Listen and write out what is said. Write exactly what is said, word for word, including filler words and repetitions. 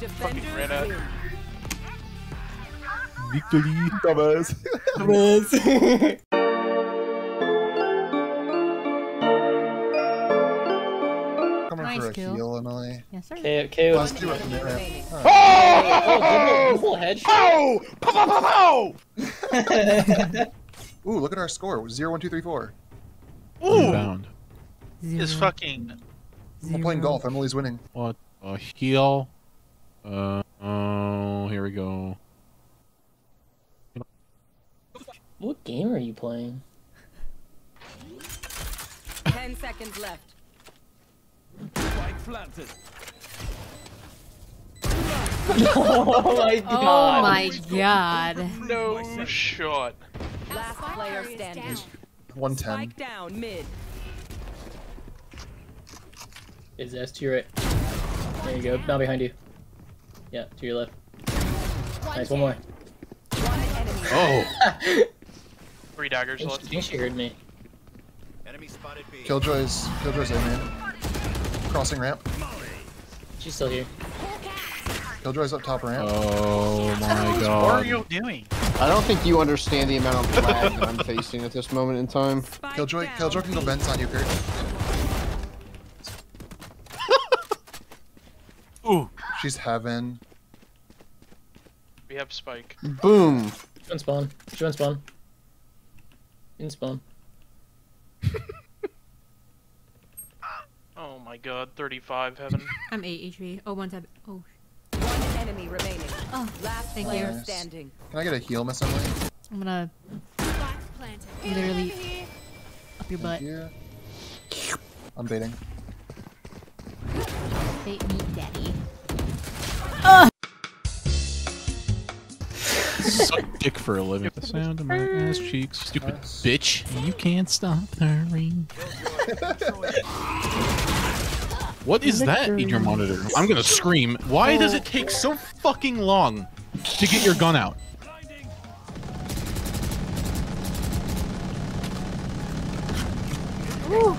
Defenders fucking ran out. Victory, Thomas. Thomas. Nice for a kill. Heal, Emily. Yes, sir. K KO. Let's do it from there. Right. Oh! Oh! Oh! Headshot. Pow! Pow! Ooh, look at our score. Zero, one, two, three, four. Ooh. Bound. Is fucking. I'm playing golf. Emily's winning. What? A heal. Uh oh. Here we go. What game are you playing? Ten seconds left. Oh my god! Oh my god! No shot. Last player standing. One ten. Spike down mid. Is S to your right? There you go. Now behind you. Yeah, to your left. Nice. One more. Oh. Three daggers left. I think she heard me. Enemy spotted B. Killjoy's. Killjoy's in man. Crossing ramp. She's still here. Killjoy's up top ramp. Oh my god. What are you doing? I don't think you understand the amount of lag that I'm facing at this moment in time. Killjoy, Killjoy can go bends on you, Kurt. Ooh. She's heaven. We have spike. Boom. She went spawn. She went spawn. In spawn. Oh my god, thirty-five heaven. I'm eight H P. Oh, one seven. Oh. One enemy remaining. Oh, last thank you. Nice. Standing. Can I get a heal, Miss Emily? I'm gonna literally up your butt. Yeah. I'm baiting. Bait me, daddy. Uh. Suck dick for a living. The sound of my ass cheeks, stupid nice. Bitch. You can't stop hurrying. What is that in your monitor? I'm gonna scream. Why does it take so fucking long to get your gun out? Ooh.